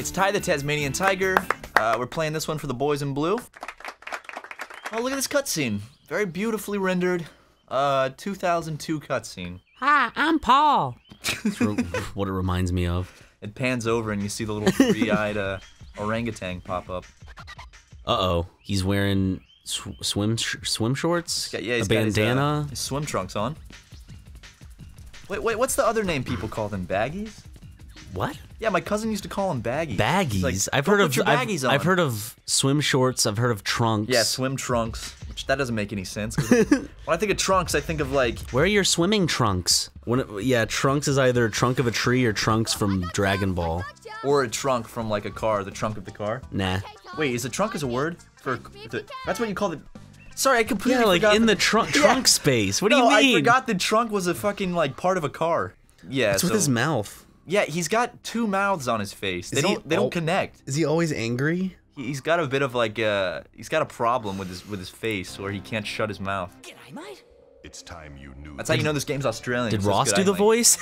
It's Ty the Tasmanian Tiger. We're playing this one for the boys in blue. Oh, look at this cutscene. Very beautifully rendered. 2002 cutscene. Hi, I'm Paul. That's what it reminds me of. It pans over and you see the little three-eyed orangutan pop up. Uh-oh. He's wearing swim shorts? Yeah, he's a bandana. Got his swim trunks on. Wait, what's the other name people call them? Baggies? What? Yeah, my cousin used to call them baggies. Baggies? Like, I've heard of swim shorts, I've heard of trunks. Yeah, swim trunks. Which, that doesn't make any sense. When I think of trunks, I think of like... Where are your swimming trunks? Yeah, trunks is either a trunk of a tree or trunks from Dragon Ball. Or a trunk from like a car, the trunk of the car. Nah. Wait, is a trunk is a word? That's what you call the... Sorry, I completely forgot. Yeah, like in the trunk space. What do you mean? I forgot the trunk was a fucking like part of a car. Yeah, it's with his mouth. Yeah, he's got two mouths on his face. They don't connect. Is he always angry? He's got a bit of like he's got a problem with his face where he can't shut his mouth. G'day, mate. It's time you knew. That's how you know this game's Australian. Did Ross do the voice?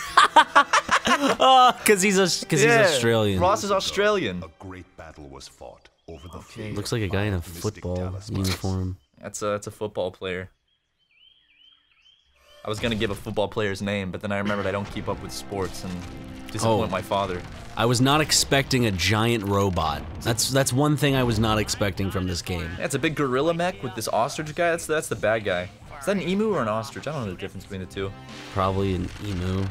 Because he's Australian. Ross is Australian. A great battle was fought over the field. Looks like a guy in a football uniform. That's a football player. I was gonna give a football player's name, but then I remembered I don't keep up with sports and disappoint my father. I was not expecting a giant robot. That's one thing I was not expecting from this game. That's a big gorilla mech with this ostrich guy. That's the bad guy. Is that an emu or an ostrich? I don't know the difference between the two. Probably an emu.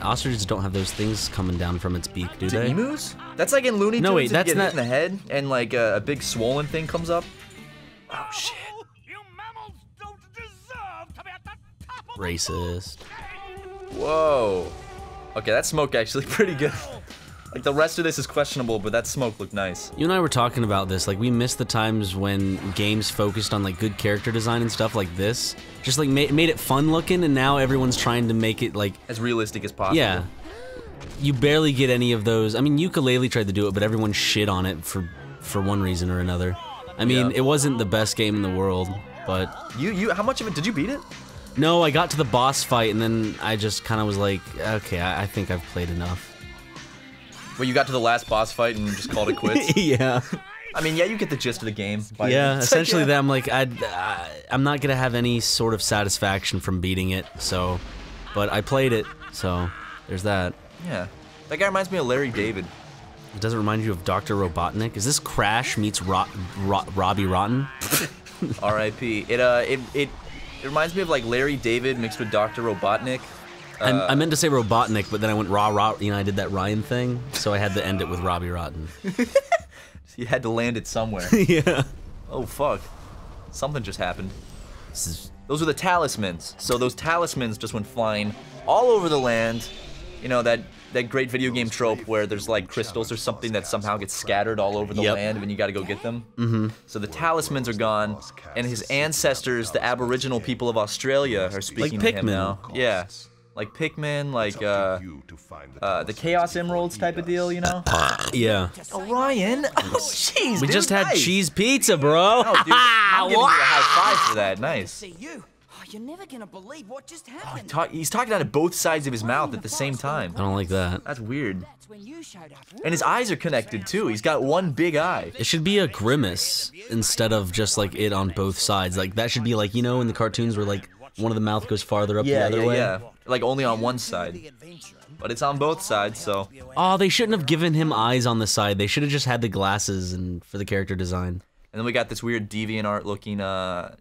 Ostriches don't have those things coming down from its beak, do they? Emus? That's like in Looney Tunes. No wait, that's not in the head, and like a big swollen thing comes up. Oh shit! You mammals don't deserve to be at the top of racist. Whoa. Okay, that smoke actually pretty good. Like the rest of this is questionable, but that smoke looked nice. You and I were talking about this, like we miss the times when games focused on like good character design and stuff like this. Just like made it fun looking, and now everyone's trying to make it like as realistic as possible. Yeah. You barely get any of those. I mean, Yooka-Laylee tried to do it, but everyone shit on it for one reason or another. I mean, it wasn't the best game in the world, but you how much of it did you beat it? No, I got to the boss fight, and then I just kind of was like, okay, I think I've played enough. Well, you got to the last boss fight and just called it quits? Yeah. I mean, yeah, you get the gist of the game. Yeah, essentially that, I'm like, I'm not gonna have any sort of satisfaction from beating it, so... But I played it, so... There's that. Yeah. That guy reminds me of Larry David. It doesn't remind you of Doctor Robotnik? Is this Crash meets Robbie Rotten? R.I.P. It reminds me of like Larry David mixed with Doctor Robotnik. I meant to say Robotnik, but then I went rah, you know, I did that Ryan thing, so I had to end it with Robbie Rotten. So you had to land it somewhere. Yeah. Oh fuck, something just happened. Those are the talismans. So those talismans just went flying all over the land. You know that great video game trope where there's like crystals or something that somehow gets scattered all over the land and you gotta go get them. Mm-hmm. So the talismans are gone, and his ancestors, the Aboriginal people of Australia, are speaking to him now. Yeah, like Pikmin, like the Chaos Emeralds type of deal, you know? Yeah. Oh, Ryan! Oh, jeez, we just had cheese pizza, bro! Oh, dude, I'm giving you a high five for that, nice. You're never gonna believe what just happened. Oh, he's talking out of both sides of his mouth at the same time. I don't like that. That's weird. And his eyes are connected too. He's got one big eye. It should be a grimace instead of just like it on both sides. Like that should be like, you know, in the cartoons where like one of the mouth goes farther up the other way. Yeah, like only on one side. But it's on both sides, so. Oh, they shouldn't have given him eyes on the side. They should have just had the glasses and for the character design. And then we got this weird DeviantArt looking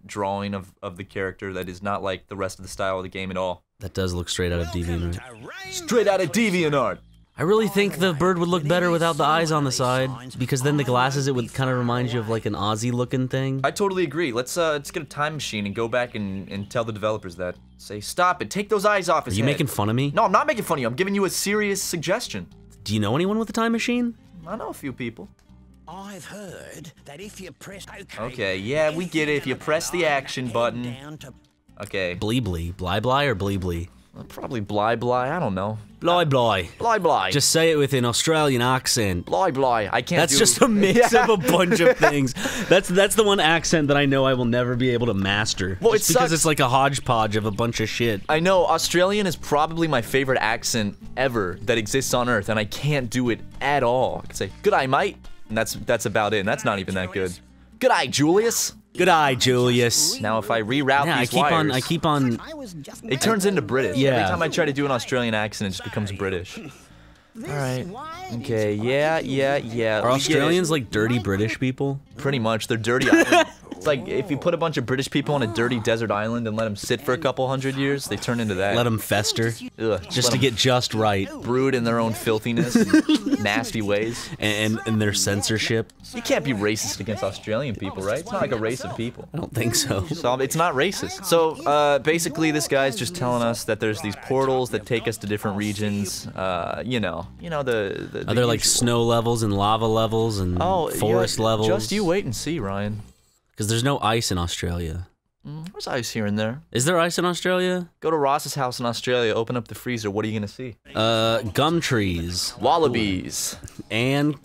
drawing of the character that is not like the rest of the style of the game at all. That does look straight out of DeviantArt. Straight out of DeviantArt! I really think the bird would look better without the eyes on the side, because then the glasses, it would kind of remind you of like an Aussie looking thing. I totally agree. Let's get a time machine and go back and tell the developers that. Say, stop it, take those eyes off his head. Are you making fun of me? No, I'm not making fun of you, I'm giving you a serious suggestion. Do you know anyone with a time machine? I know a few people. I've heard that if you press okay, yeah, we get it. If you press the action button. Okay. Blee blee. Bly bly or blee blee? Probably Bly Bly, I don't know. Bly Bly. Bly Bly. Just say it with an Australian accent. Bly Bly. I can't do... That's just a mix of a bunch of things. That's the one accent that I know I will never be able to master. Well, just it because sucks. It's like a hodgepodge of a bunch of shit. I know, Australian is probably my favorite accent ever that exists on Earth, and I can't do it at all. I could say, good eye, mate, and that's about it, and that's not even that good. Good eye, Julius. Good eye, Julius. Now if I reroute these wires... It turns into British. Yeah. Every time I try to do an Australian accent, it just becomes British. Alright. Okay, yeah. Are Australians like dirty British people? Pretty much. They're dirty island. It's like if you put a bunch of British people on a dirty desert island and let them sit for a couple hundred years, they turn into that. Let them fester. Ugh, just to get just right. Brood in their own filthiness and nasty ways. And their censorship. You can't be racist against Australian people, right? It's not like a race of people. I don't think so. So it's not racist. So basically this guy's just telling us that there's these portals that take us to different regions. You know the Are there like snow levels and lava levels and forest levels? Just you wait and see, Ryan. Because there's no ice in Australia. There's ice here and there. Is there ice in Australia? Go to Ross's house in Australia, open up the freezer, what are you gonna see? Gum trees. Wallabies. And,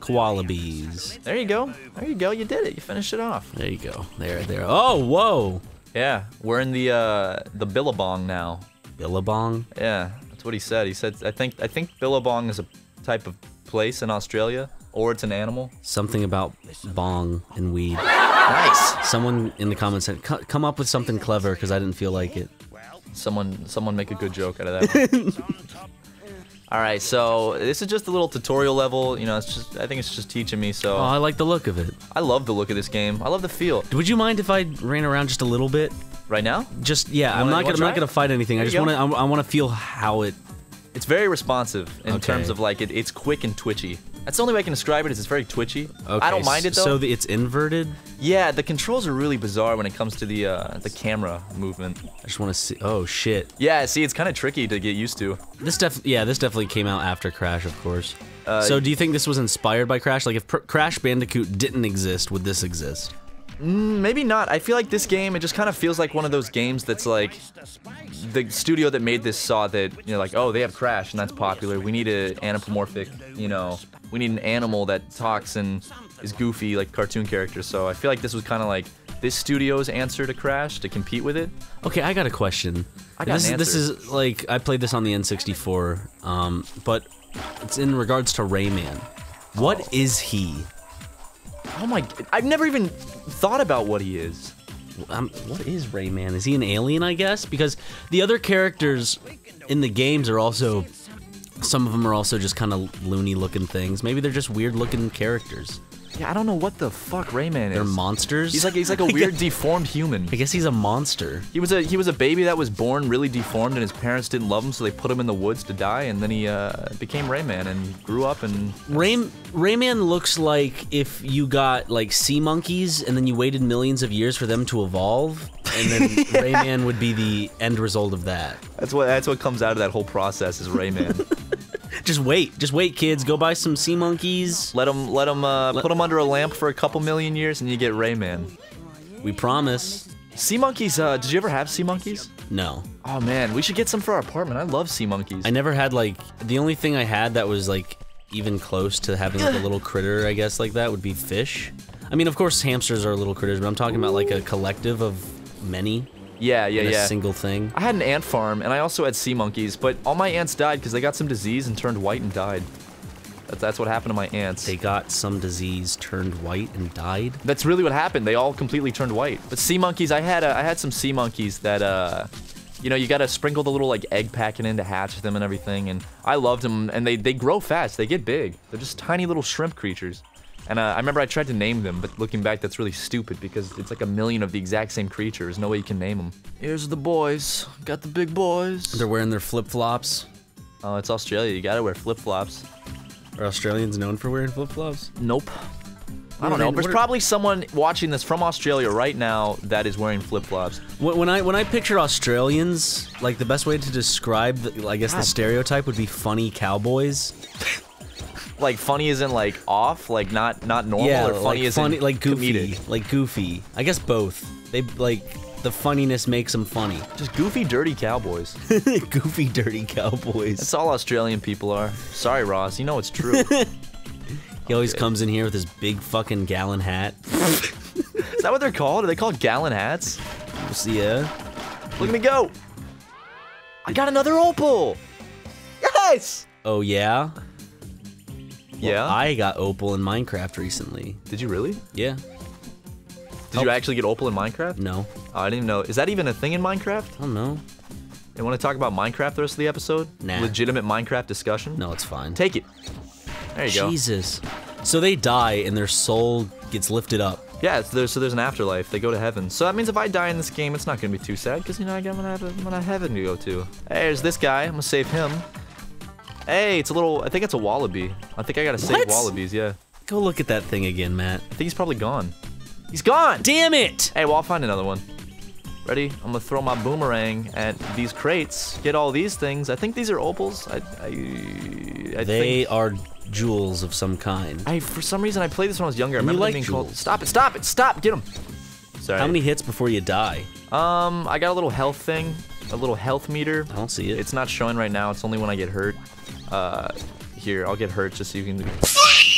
koala bees. There you go. There you go, you did it, you finished it off. There you go. There. Oh, whoa! Yeah, we're in the Billabong now. Billabong? Yeah, that's what he said. He said, I think Billabong is a type of place in Australia. Or it's an animal. Something about bong and weed. Nice. Someone in the comments said, "Come up with something clever," because I didn't feel like it. Someone make a good joke out of that. All right, so this is just a little tutorial level. You know, I think it's just teaching me. So. Oh, I like the look of it. I love the look of this game. I love the feel. Would you mind if I ran around just a little bit? Right now? Just yeah. I'm not gonna fight anything. There I want to feel how it. It's very responsive in terms of like it's quick and twitchy. That's the only way I can describe it, is it's very twitchy. Okay, I don't mind it, though. So it's inverted? Yeah, the controls are really bizarre when it comes to the camera movement. I just want to see... Oh, shit. Yeah, see, it's kind of tricky to get used to. This definitely came out after Crash, of course. So do you think this was inspired by Crash? Like, if Crash Bandicoot didn't exist, would this exist? Maybe not. I feel like this game, it just kind of feels like one of those games that's like... The studio that made this saw that, you know, like, oh, they have Crash, and that's popular. We need an anthropomorphic, you know... We need an animal that talks and is goofy, like cartoon characters. So I feel like this was kind of like this studio's answer to Crash to compete with it. Okay, I got a question. This is like I played this on the N64, but it's in regards to Rayman. What is he? Oh my! I've never even thought about what he is. What is Rayman? Is he an alien? I guess because the other characters in the games are also. Some of them are also just kind of loony-looking things. Maybe they're just weird-looking characters. Yeah, I don't know what the fuck Rayman is. They're monsters. He's like a weird deformed human. I guess he's a monster. He was a baby that was born really deformed, and his parents didn't love him, so they put him in the woods to die, and then he became Rayman and grew up and. Rayman looks like if you got like sea monkeys, and then you waited millions of years for them to evolve. And then Rayman would be the end result of that. That's what comes out of that whole process is Rayman. Just wait, kids. Go buy some sea monkeys. Put them under a lamp for a couple million years, and you get Rayman. We promise. Sea monkeys. Did you ever have sea monkeys? No. Oh man, we should get some for our apartment. I love sea monkeys. I never had like the only thing I had that was like even close to having like a little critter, I guess, like that would be fish. I mean, of course, hamsters are little critters, but I'm talking about like a collective of. Many? Yeah. A single thing. I had an ant farm, and I also had sea monkeys, but all my ants died because they got some disease and turned white and died. That's what happened to my ants. They got some disease, turned white, and died? That's really what happened. They all completely turned white. But sea monkeys, I had some sea monkeys that, you know, you gotta sprinkle the little, like, egg packet in to hatch them and everything, and I loved them, and they grow fast. They get big. They're just tiny little shrimp creatures. And I remember I tried to name them, but looking back, that's really stupid because it's like a million of the exact same creature. There's no way you can name them. Here's the boys. Got the big boys. They're wearing their flip-flops. Oh, it's Australia. You gotta wear flip-flops. Are Australians known for wearing flip-flops? Nope. I don't know. There's probably someone watching this from Australia right now that is wearing flip-flops. When I picture Australians, like the best way to describe, the stereotype would be funny cowboys. Like funny isn't like off, like not normal, or funny isn't like goofy. Comedic. Like goofy. I guess both. They like the funniness makes them funny. Just goofy, dirty cowboys. Goofy, dirty cowboys. That's all Australian people are. Sorry, Ross. You know it's true. He always comes in here with his big fucking gallon hat. Is that what they're called? Are they called gallon hats? Yeah. Look at me go! I got another opal! Yes! Oh, yeah? Yeah? Well, I got opal in Minecraft recently. Did you really? Yeah. Did you actually get opal in Minecraft? No. Oh, I didn't even know. Is that even a thing in Minecraft? I don't know. You want to talk about Minecraft the rest of the episode? Nah. Legitimate Minecraft discussion? No, it's fine. Take it. There you go. Jesus. So they die and their soul gets lifted up. Yeah, so there's an afterlife. They go to heaven. So that means if I die in this game, it's not going to be too sad, because, you know, I'm gonna have heaven to go to. Hey, there's this guy. I'm going to save him. Hey, it's a little... I think it's a wallaby. I think I got to save wallabies, yeah. Go look at that thing again, Matt. I think he's probably gone. He's gone! Damn it! Hey, well, I'll find another one. Ready? I'm gonna throw my boomerang at these crates, get all these things. I think these are opals. They are jewels of some kind. For some reason, I played this when I was younger. I remember like being called. Stop it, stop it, stop! Get him! Sorry. How many hits before you die? I got a little health thing, a little health meter. I don't see it. It's not showing right now, it's only when I get hurt. Here, I'll get hurt just so you can...